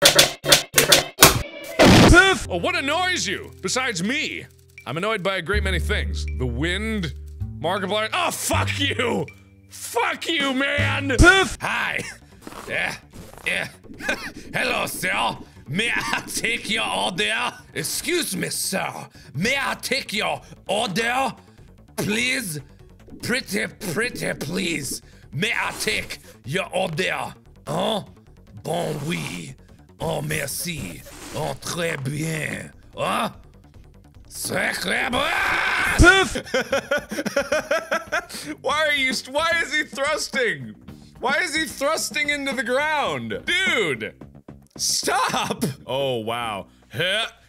Poof! Oh, what annoys you? Besides me, I'm annoyed by a great many things. The wind, Markiplier. Oh, fuck you! Fuck you, man! Poof! Hi. Yeah. Hello, sir. May I take your order? Excuse me, sir. May I take your order? Please? Pretty, please. May I take your order? Huh? Bon oui. Oh, merci. Oh, très bien. Huh? C'est très bien! Poof! Why is he thrusting? Why is he thrusting into the ground? Dude! Stop! Oh, wow.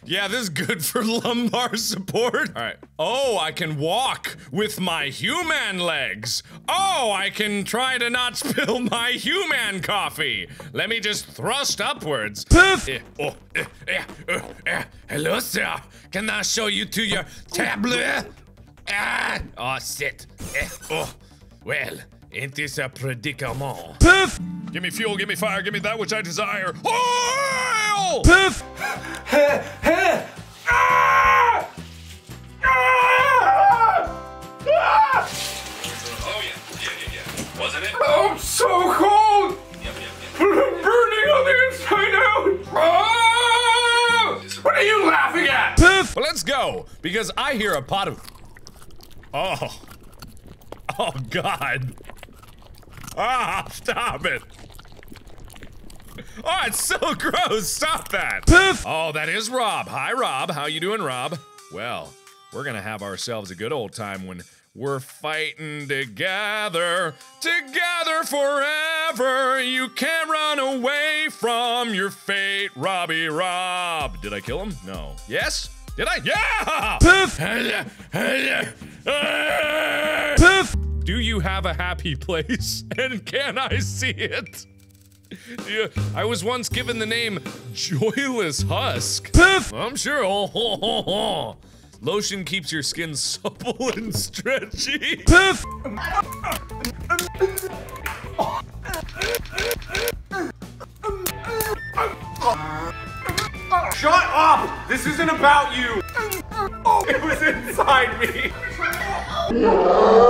Yeah, this is good for lumbar support. All right. Oh, I can walk with my human legs. Oh, I can try to not spill my human coffee. Let me just thrust upwards. Poof! Hello, sir. Can I show you to your tableau? Ah! Oh, sit. Well, it is a predicament. Poof! Give me fuel, give me fire, give me that which I desire. Oil! Poof! Oh, yeah. Wasn't it? Oh, I'm so cold! Yep. I'm burning on the inside out! Oh! What are you laughing at? Poof! Well, let's go, because I hear a pot of... Oh. Oh, God. Ah, stop it. Oh, it's so gross. Stop that. Poof. Oh, that is Rob. Hi, Rob. How you doing, Rob? Well, we're gonna have ourselves a good old time when we're fighting together forever. You can't run away from your fate, Robbie Rob. Did I kill him? No. Yes? Did I? Yeah! Poof. Poof. Do you have a happy place? And can I see it? Yeah, I was once given the name Joyless Husk. Poof! I'm sure. Oh. Lotion keeps your skin supple and stretchy. Poof! Shut up! This isn't about you! It was inside me! Oh!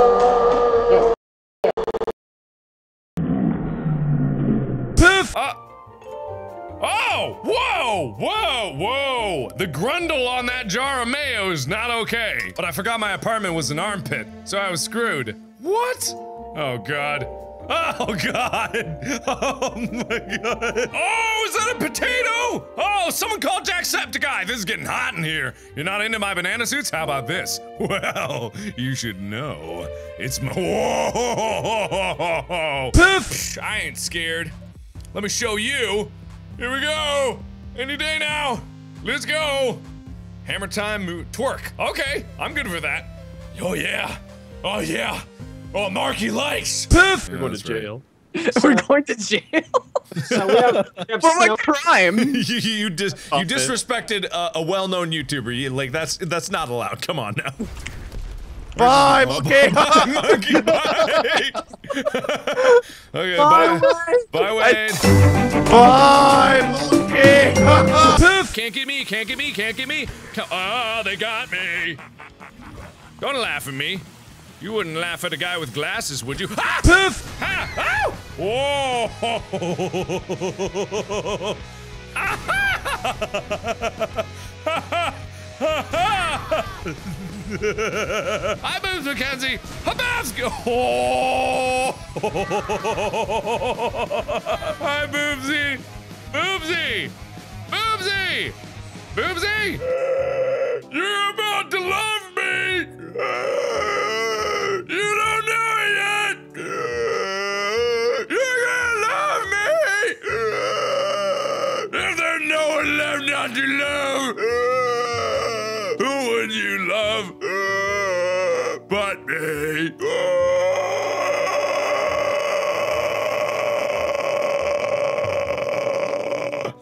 Whoa! The grundle on that jar of mayo is not okay. But I forgot my apartment was an armpit, so I was screwed. What? Oh, God. Oh, God! Oh, my God. Oh, is that a potato? Oh, someone called Jacksepticeye. This is getting hot in here. You're not into my banana suits? How about this? Well, you should know. It's my... Whoa! Poof! I ain't scared. Let me show you. Here we go. Any day now. Let's go. Hammer time, twerk. Okay, I'm good for that. Oh, yeah. Oh, yeah. Oh, Marky likes. Poof. We're going to jail. We're going to jail? For what crime? you disrespected a well-known YouTuber. That's not allowed. Come on now. Bye, okay. Monkey, bye. Okay, bye. Bye, Wade. Bye, monkey. Poof. Can't get me. Oh, they got me. Don't laugh at me. You wouldn't laugh at a guy with glasses, would you? Ah! Poof. Ah! Ow! Whoa. I moves, Mackenzie. Habasco. Hi, Boobsy. Boobsy. You're about to love me. You don't know it yet. You're gonna love me. If there's no one left not to love. You love but me.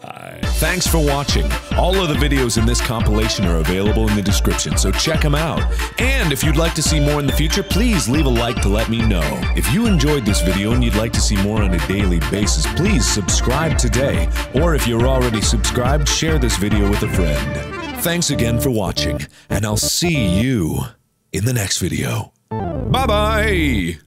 Hi. Thanks for watching. All of the videos in this compilation are available in the description, so check them out. And if you'd like to see more in the future, please leave a like to let me know. If you enjoyed this video and you'd like to see more on a daily basis, please subscribe today. Or if you're already subscribed, share this video with a friend. Thanks again for watching, and I'll see you in the next video. Bye-bye!